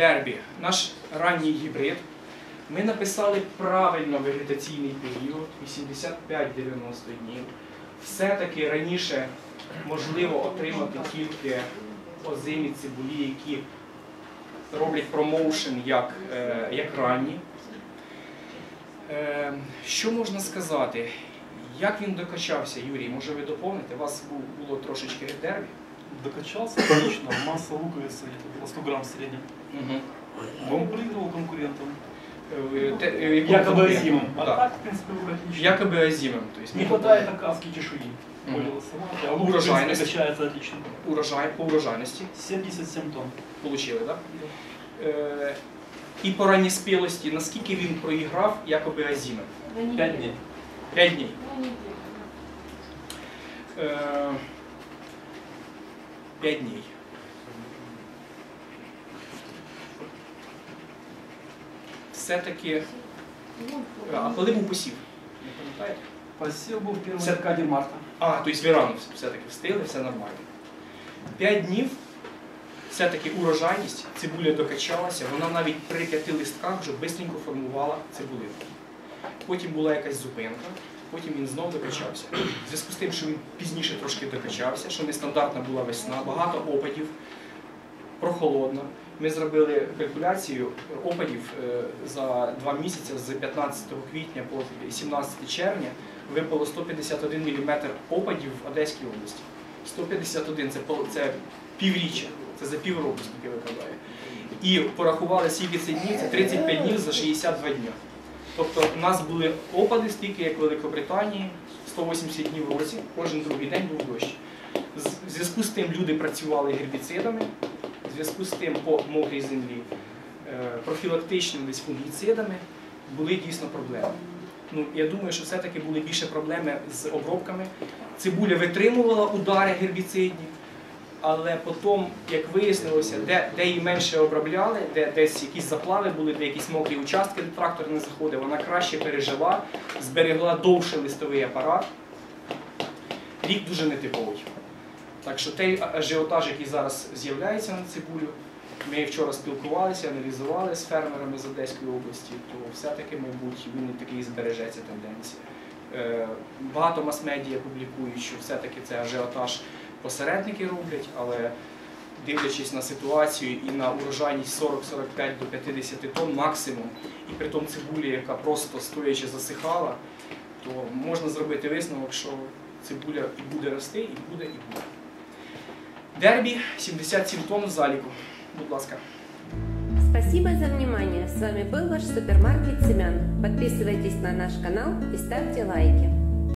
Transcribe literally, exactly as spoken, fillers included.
дербі, наш ранній гібрид. Ми написали правильно вегетаційний період, вісімдесят п'ять дев'яносто днів. Все-таки раніше можливо отримати тільки озимі цибулі, які роблять промоушен як, е, як ранні. Е, що можна сказати? Як він докачався, Юрій? Може ви доповните? У вас було трошечки дербі. Докачался, конечно. Масса луковицы была сто грамм в среднем. Угу. Он проигрывал конкурентам. Якоби Азимом. А да. Так, в принципе, был отлично. Якоби Азимом. То есть, не хватает акавки чешуи. А лук, в принципе, качается отлично. Урожай, по урожайности? семьдесят семь тонн. Получили, да? Э, и по ранней спелости, наскільки він проиграв Якоби Азимом? пять дней. пять дней. Э, П'ять днів. Все-таки... А коли був посів? Не пам'ятаєте? Посів був в середині марта. А, тобто ви рано все-таки встигли, все нормально. П'ять днів, все-таки урожайність, цибуля докачалася, вона навіть при п'яти листках вже швидко формувала цибулину. Потім була якась зупинка. Потім він знов докачався. В зв'язку з тим, що він пізніше трошки докачався, що нестандартна була весна, багато опадів, прохолодно. Ми зробили калькуляцію опадів за два місяці з п'ятнадцятого квітня по сімнадцяте червня випало сто п'ятдесят один міліметр опадів в Одеській області. сто п'ятдесят один – це півріччя, це за півроку, скільки випадає. І порахували скільки це днів, це тридцять п'ять днів за шістдесят два дні. Тобто у нас були опади стільки, як в Великобританії, сто вісімдесят днів в році, кожен другий день був дощ. В зв'язку з тим люди працювали гербіцидами, в зв'язку з тим по мокрій землі, профілактичними десь фунгіцидами були дійсно проблеми. Ну, я думаю, що все-таки були більше проблеми з обробками. Цибуля витримувала удари гербіцидні, але потім, як вияснилося, де, де її менше обробляли, де десь якісь заплави були, де якісь мокрі участки, де трактор не заходив, вона краще пережила, зберегла довше листовий апарат. Рік дуже нетиповий. Так що той ажіотаж, який зараз з'являється на цибулю, ми вчора спілкувалися, аналізували з фермерами з Одеської області, то все-таки, мабуть, він такий збережеться тенденція. Е, багато мас-медіа публікують, що все-таки це ажіотаж. Посередники роблять, але дивлячись на ситуацію і на урожайність сорок-сорок п'ять до п'ятдесяти тонн максимум, і при тому цибуля, яка просто стоячи засихала, то можна зробити висновок, що цибуля і буде рости, і буде, і буде. Дербі, сімдесят сім тонн в заліку. Будь ласка. Спасибо за внимание. С вами был ваш супермаркет семян. Подписывайтесь на наш канал и ставьте лайки.